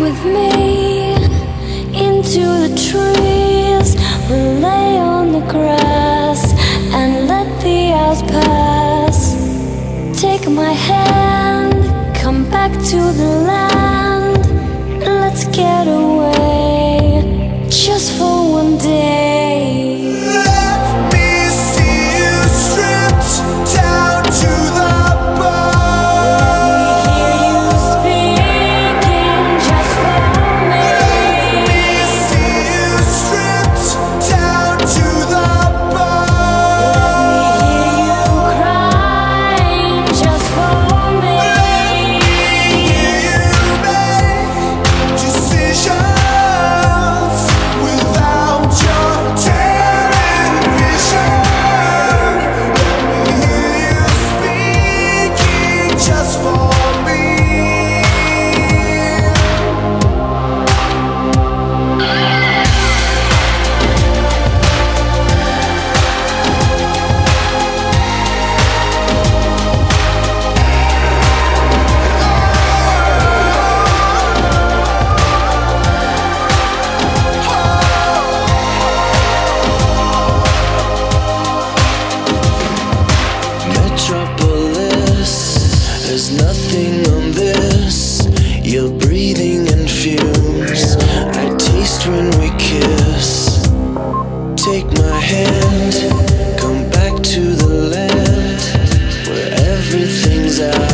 with me into the trees. We'll lay on the grass and let the hours pass. Take my hand, come back to the land. Let's get away just for one day. Let me see you stripped down to the bone. Everything's out.